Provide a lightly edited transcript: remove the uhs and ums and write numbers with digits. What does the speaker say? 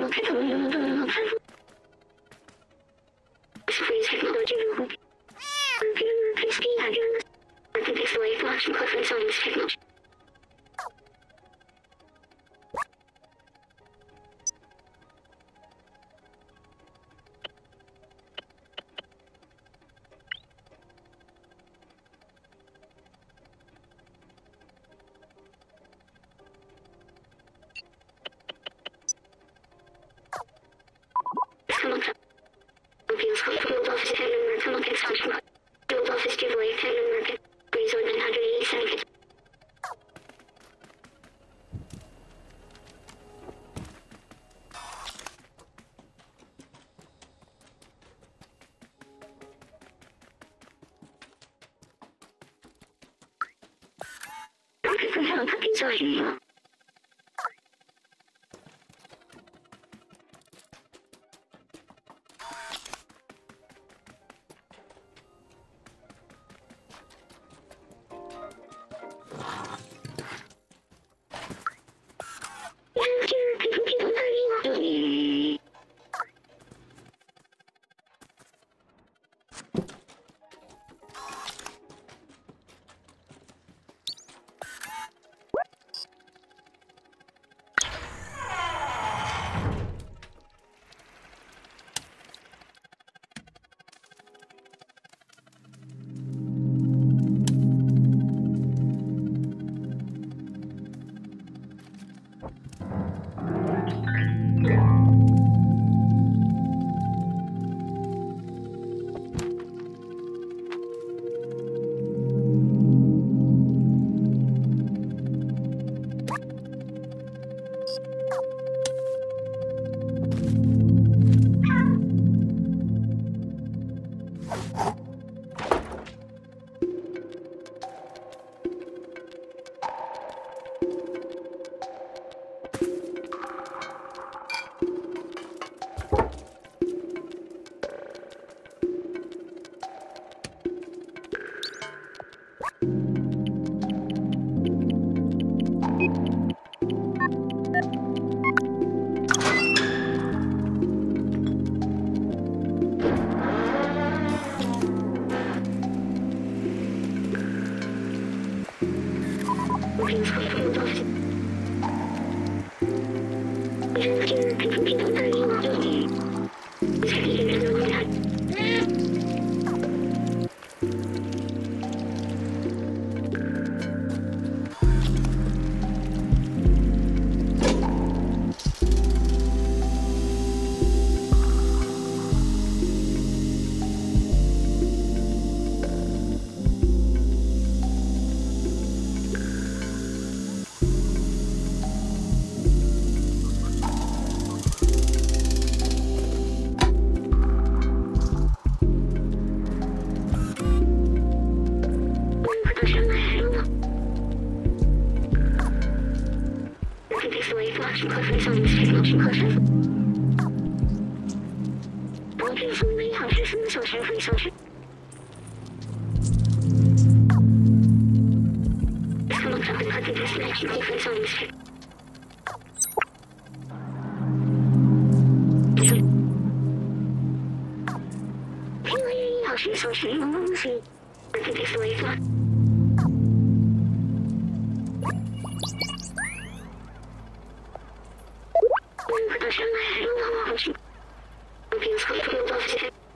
We'll be able to